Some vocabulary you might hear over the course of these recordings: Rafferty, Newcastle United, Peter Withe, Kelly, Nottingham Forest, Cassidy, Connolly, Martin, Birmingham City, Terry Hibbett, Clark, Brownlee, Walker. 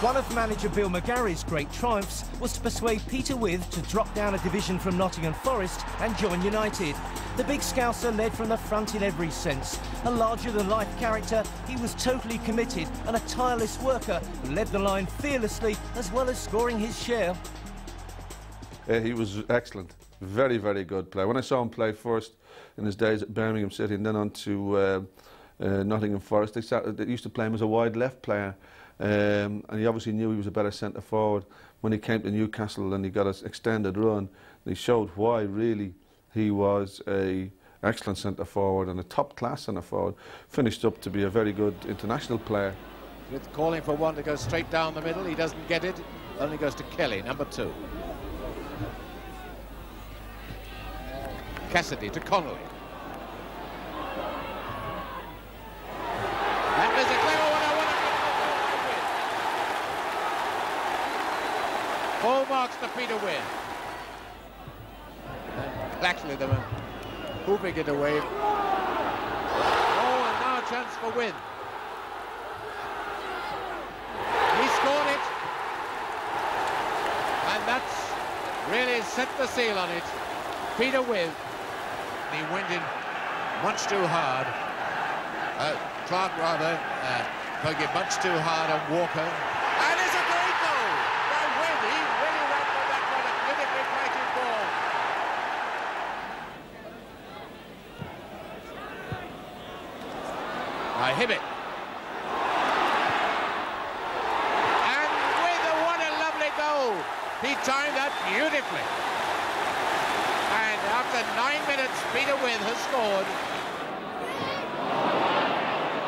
One of manager Bill McGarry's great triumphs was to persuade Peter Withe to drop down a division from Nottingham Forest and join United. The big Scouser led from the front in every sense. A larger-than-life character, he was totally committed and a tireless worker who led the line fearlessly as well as scoring his share. He was excellent. Very, very good player. When I saw him play first in his days at Birmingham City and then on to Nottingham Forest, they used to play him as a wide left player. And he obviously knew he was a better centre forward. When he came to Newcastle and he got an extended run, he showed why really he was an excellent centre forward and a top class centre forward. Finished up to be a very good international player. With calling for one to go straight down the middle, he doesn't get it. Only goes to Kelly, number 2. Cassidy to Connolly. Full marks to Peter Withe. Actually, they were hooping it away. Oh, and now a chance for Withe. He scored it. And that's really set the seal on it. Peter Withe. He went in much too hard. Clark, rather, took it much too hard on Walker. And it's a great goal by Withe. He really went for that one, a critically plated ball. I hit it. And Withe, what a lovely goal. He timed that beautifully. And after 9 minutes, Peter Withe has scored.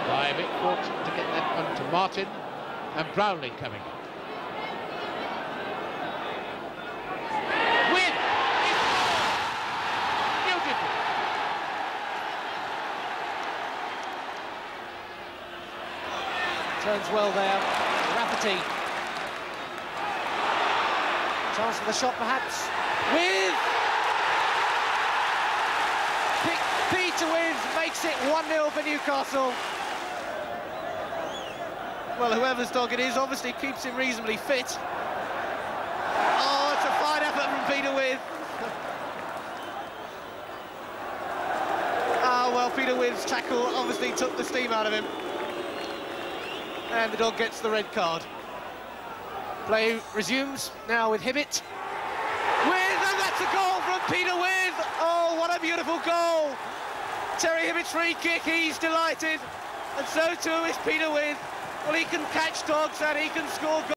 By a bit fortunate to get that one to Martin. And Brownlee coming in. Withe! It's gone! Beautiful! Turns well there. Rafferty. Chance for the shot perhaps. Withe! Peter Withe makes it 1-0 for Newcastle. Well, whoever's dog it is obviously keeps him reasonably fit. Oh, it's a fine effort from Peter Withe. Oh, well, Peter Withe's tackle obviously took the steam out of him. And the dog gets the red card. Play resumes now with Hibbett. Withe, and that's a goal from Peter Withe. Oh, what a beautiful goal. Terry Hibbett's free kick, he's delighted. And so too is Peter Withe. Well, he can catch dogs and he can score goals.